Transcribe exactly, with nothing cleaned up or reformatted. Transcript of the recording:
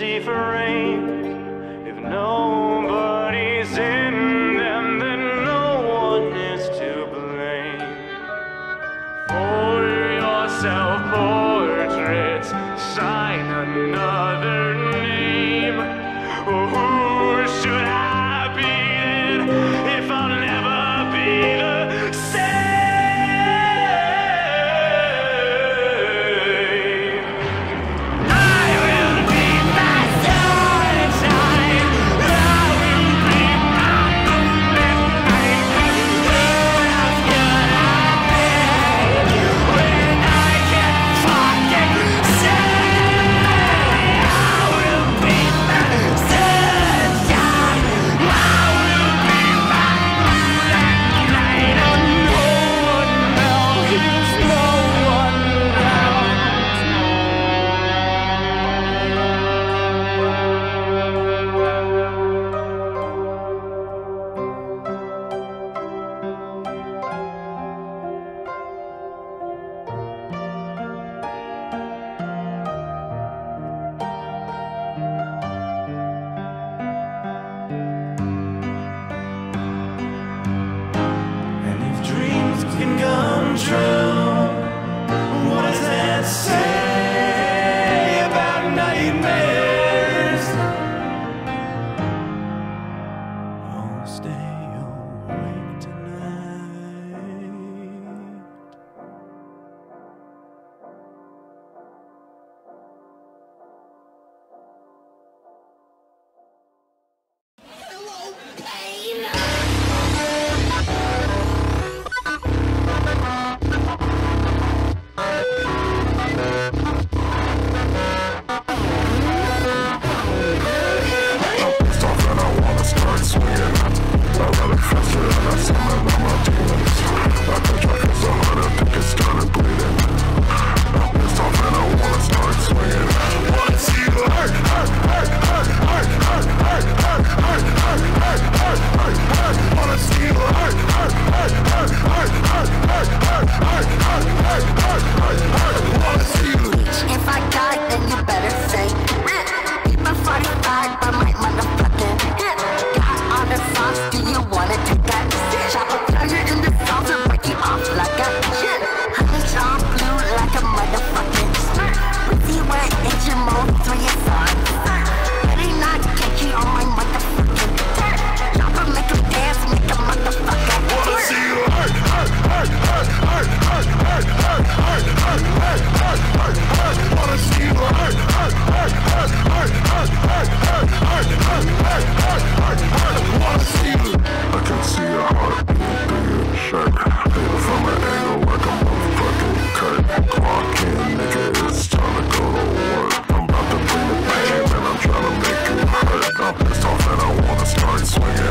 empty frames. If nobody's in them, then no one is to blame. For your self-portraits, sign another name. Oh, who should I be then if I'll never be the same? I will be my sunshine, I will be my moonlight, where else could I be when I can't fucking say? I will be my sunshine, I will be my moonlight, and no one else is no one else. And if dreams can come true, what does that say about nightmares? Oh, stay awake tonight. Hello, pain! Stuff that I wanna start swinging at. I rather faster than I summon all my demons. I push my fist so hard I think it started bleeding. I'm pissed off and I wanna start swinging at. Wanna see you hurt, hurt, hurt, hurt, hurt, hurt, hurt, hurt, hurt, hurt, hurt, hurt, hurt, hurt. Wanna see you hurt, hurt, hurt, hurt, hurt, hurt, hurt, hurt, hurt, hurt, hurt, hurt, hurt, hurt. Wanna see you lose. If I die, then you better say keep my forty-five by my motherfucking head. Got all the sauce, do you wanna take that? Chop a fire in the sauce and break you off like a shit. Honey drawn blue like a motherfucking skirt. Pretty wet, it's your mode, three and five. Better not get you on my motherfucking dirt. Chop a make him dance, make a motherfucking dirt. Wanna see you hurt, hurt, hurt, hurt, hurt, hurt, hurt, hurt, hurt, hurt, hurt, hurt, hurt, hurt. Wanna see you hurt, hurt, hurt, hurt, hurt, hurt, hurt, hurt, hurt, hurt, hurt, hurt, hurt, hurt. Wanna see you. I can see your heart beating bigger, shake. Hit it from an angle like a motherfucking kite. Clock in, nigga, it's time to go to work. I'm about to bring the pain and I'm trying to make you hurt. I'm pissed off and I wanna start swinging.